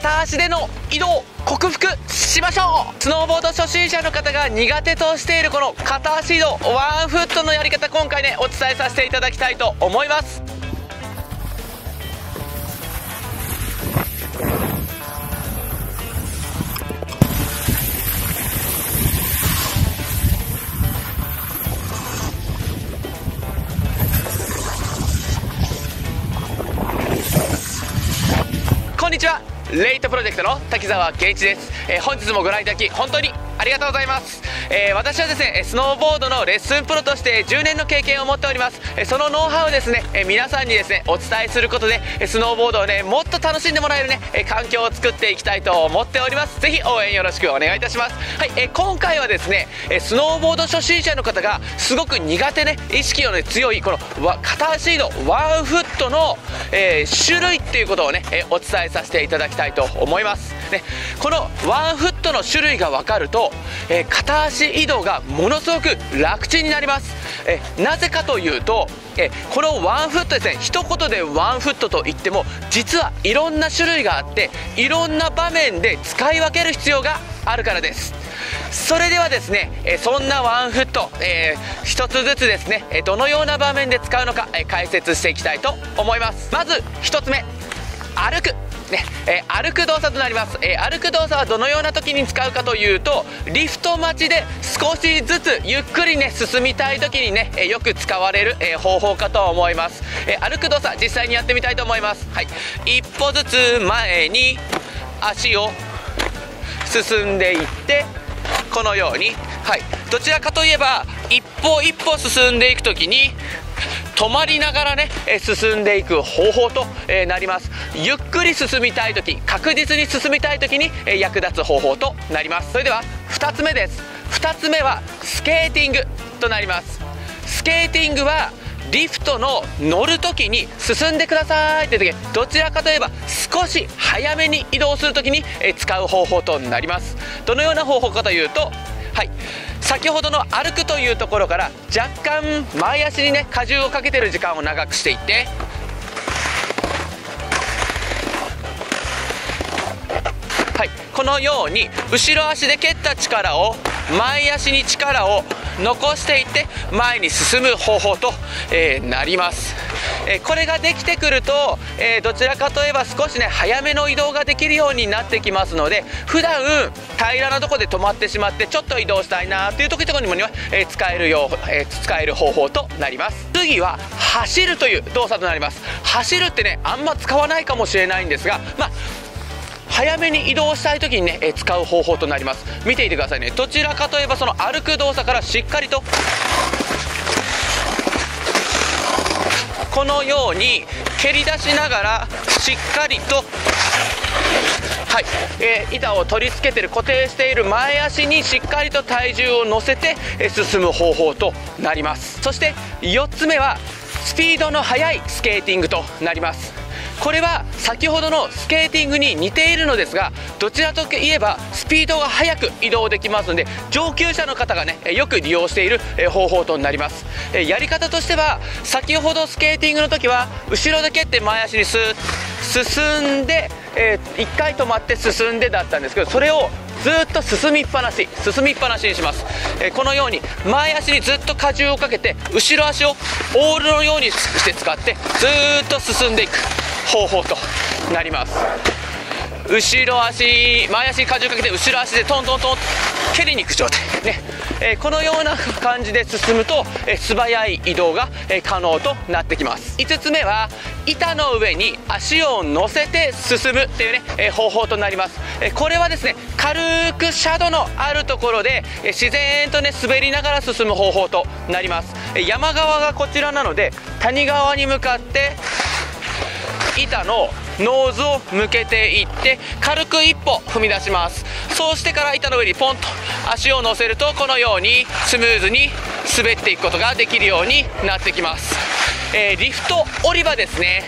片足での移動克服しましょう。スノーボード初心者の方が苦手としているこの片足移動、ワンフットのやり方、今回ねお伝えさせていただきたいと思います。こんにちは、レイトプロジェクトの滝沢健一です、本日もご覧いただき本当にありがとうございます、私はですねスノーボードのレッスンプロとして10年の経験を持っております。そのノウハウをですね皆さんにですねお伝えすることでスノーボードをねもっと楽しんでもらえるね環境を作っていきたいと思っております。ぜひ応援よろしくお願いいたします。はい、今回はですねスノーボード初心者の方がすごく苦手ね、意識の、ね、強いこの片足移動ワンフットの、種類っていうことをねお伝えさせていただきたいと思います、ね、このワンフットの種類が分かると片足移動がものすごく楽ちんになります。なぜかというとこのワンフットですね、一言でワンフットといっても実はいろんな種類があっていろんな場面で使い分ける必要があるからです。それではですねそんなワンフット一つずつですねどのような場面で使うのか解説していきたいと思います。まず1つ目歩くね、歩く動作となります、歩く動作はどのような時に使うかというとリフト待ちで少しずつゆっくりね進みたい時にねよく使われる、方法かと思います、歩く動作実際にやってみたいと思います、はい、一歩ずつ前に足を進んでいってこのように、はい、どちらかといえば一歩一歩進んでいく時に止まりながらね進んでいく方法となります。ゆっくり進みたい時、確実に進みたい時に役立つ方法となります。それでは2つ目です。2つ目はスケーティングとなります。スケーティングはリフトの乗る時に進んでくださいって時、どちらかといえば少し早めに移動する時に使う方法となります。どのような方法かというと、はい、先ほどの歩くというところから若干前足にね荷重をかけてる時間を長くしていってはいこのように後ろ足で蹴った力を前足に力を残していって前に進む方法と、なります、これができてくると、どちらかといえば少しね早めの移動ができるようになってきますので普段平らなとこで止まってしまってちょっと移動したいなという時とかにも、使える方法となります。次は走るという動作となります。走るってねあんま使わないかもしれないんですが、まあ早めに移動したい時にね使う方法となります。見ていてくださいね、どちらかといえばその歩く動作からしっかりとこのように蹴り出しながらしっかりとはい、板を取り付けている固定している前足にしっかりと体重を乗せて進む方法となります。そして4つ目はスピードの速いスケーティングとなります。これは先ほどのスケーティングに似ているのですが、どちらといえばスピードが速く移動できますので上級者の方がねよく利用している方法となります。やり方としては先ほどスケーティングの時は後ろで蹴って前足にスーッ進んで1回止まって進んでだったんですけど、それをずっと進みっぱなしにします。このように前足にずっと荷重をかけて後ろ足をオールのようにして使ってずっと進んでいく方法となります。後ろ足前足に荷重かけて後ろ足でトントントン蹴りに行く状態、ねこのような感じで進むと素早い移動が可能となってきます。5つ目は板の上に足を乗せて進むという、ね方法となります。これはですね軽く斜度のあるところで自然とね滑りながら進む方法となります。山側がこちらなので谷側に向かって板のノーズを向けていって軽く一歩踏み出します。そうしてから板の上にポンと足を乗せるとこのようにスムーズに滑っていくことができるようになってきます。リフト降り場ですね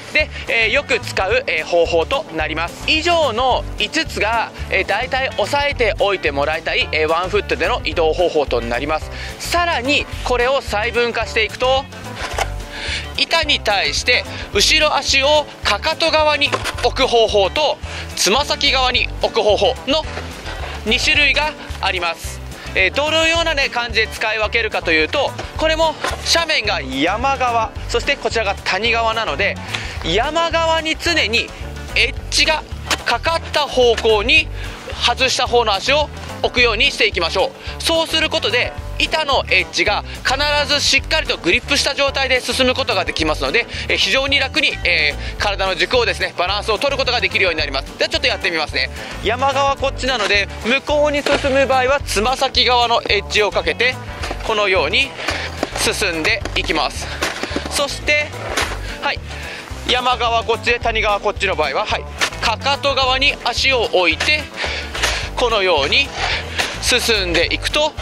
で、よく使う、方法となります。以上の5つが、大体押さえておいてもらいたい、ワンフットでの移動方法となります。さらにこれを細分化していくと板に対して後ろ足をかかと側に置く方法とつま先側に置く方法の2種類があります。どのような、感じで使い分けるかというと、これも斜面が山側、そしてこちらが谷側なので、山側に常にエッジがかかった方向に外した方の足を置くようにしていきましょう。そうすることで板のエッジが必ずしっかりとグリップした状態で進むことができますので、非常に楽に、体の軸をですね、バランスを取ることができるようになります。ではちょっとやってみますね。山側こっちなので、向こうに進む場合はつま先側のエッジをかけてこのように進んでいきます。そして、山側こっちで谷側こっちの場合は、かかと側に足を置いてこのように進んでいくと、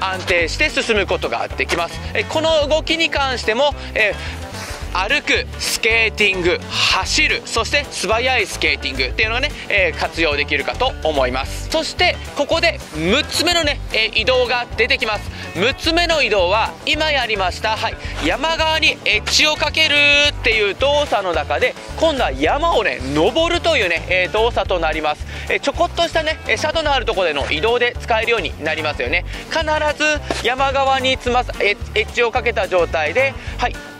安定して進むことができます。この動きに関しても、歩く、スケーティング、走る、そして素早いスケーティングっていうのがね、活用できるかと思います。そしてここで6つ目の移動が出てきます。6つ目の移動は今やりました、山側にエッジをかけるっていう動作の中で、今度は山を登るという動作となります。ちょこっとした斜度のあるところでの移動で使えるようになりますよね。必ず山側にエッジをかけた状態で、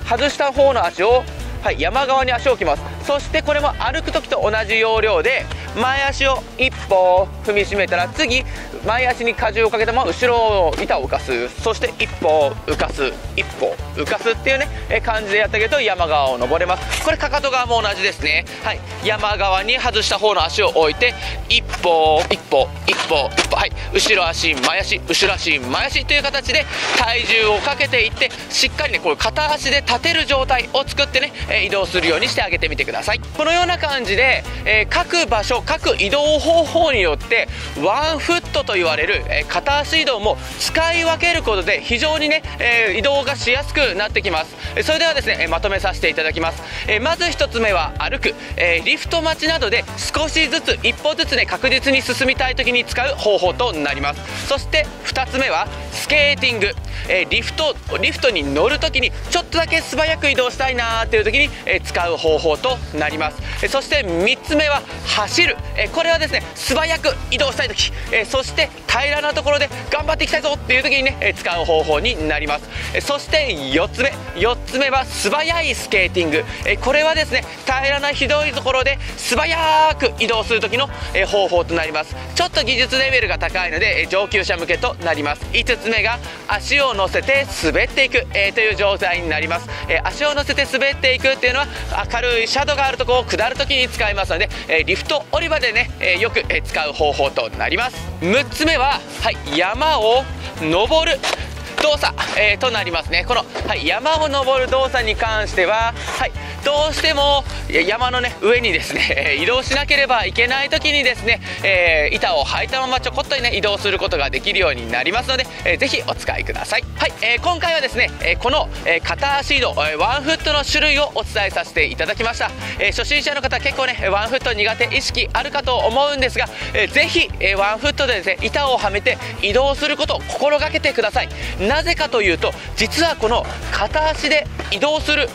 外した方の足を、山側に足を置きます。そしてこれも歩く時と同じ要領で、前足を一歩踏みしめたら次前足に荷重をかけたまま後ろの板を浮かす、そして一歩浮かす、一歩浮かすっていう感じでやってあげると山側を登れます。これかかと側も同じですね。山側に外した方の足を置いて一歩一歩一歩一歩、後ろ足前足後ろ足前足という形で体重をかけていって、しっかりこう片足で立てる状態を作って移動するようにしてあげてみてください。このような感じで、各場所各移動方法によってワンフットと言われる片足移動も使い分けることで非常に移動がしやすくなってきます。それではですね、まとめさせていただきます。まず1つ目は歩く。リフト待ちなどで少しずつ一歩ずつ確実に進みたい時に使う方法となります。そして2つ目はスケーティング。リフトに乗る時にちょっとだけ素早く移動したいなという時に使う方法となります。そして3つ目は走る。これはですね、素早く移動したい時、そして平らなところで頑張っていきたいぞっていう時に使う方法になります。そして4つ目は素早いスケーティング。これはですね、平らなひどいところで素早く移動する時の方法となります。ちょっと技術レベルが高いので上級者向けとなります。5つ目が足を乗せて滑っていくという状態になります。足を乗せて滑っていくっていうのは明るい斜度があるところを下る時に使いますので、リフト降り場でよく使う方法となります。6つ目は、山を登る動作、となりますね。この、山を登る動作に関しては、どうしても山の上にですね移動しなければいけない時にですね、板を履いたままちょこっと移動することができるようになりますので、ぜひお使いください。今回はですね、この片足移動ワンフットの種類をお伝えさせていただきました。初心者の方結構ワンフット苦手意識あるかと思うんですが、ぜひワンフットでですね板をはめて移動することを心がけてください。なぜかというと、実はこの片足で移動する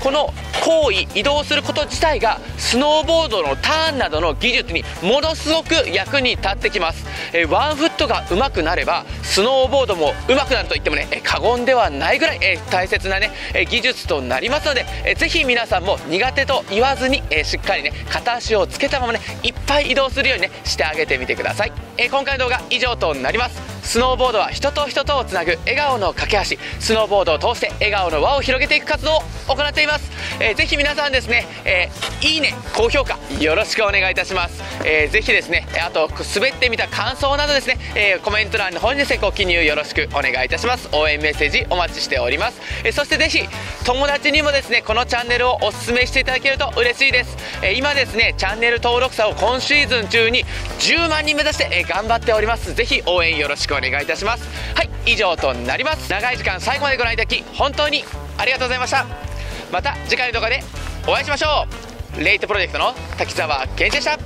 この行為、移動すること自体がスノーボードのターンなどの技術にものすごく役に立ってきます。ワンフットが上手くなればスノーボードも上手くなると言っても過言ではないぐらい大切な技術となりますので、ぜひ皆さんも苦手と言わずにしっかり片足をつけたままいっぱい移動するようにしてあげてみてください。今回の動画以上となります。スノーボードは人と人とをつなぐ笑顔の架け橋。スノーボードを通して笑顔の輪を広げていく活動を行っています。ぜひ皆さんですね、いいね、高評価よろしくお願いいたします。ぜひですね、あと滑ってみた感想などですね、コメント欄の方にですねご記入よろしくお願いいたします。応援メッセージお待ちしております。そしてぜひ友達にもですねこのチャンネルをお勧めしていただけると嬉しいです。今ですねチャンネル登録者を今シーズン中に10万人目指して、頑張っております。ぜひ応援よろしくお願いいたします。以上となります。長い時間最後までご覧いただき本当にありがとうございました。また次回の動画でお会いしましょう。レイトプロジェクトの滝沢健一でした。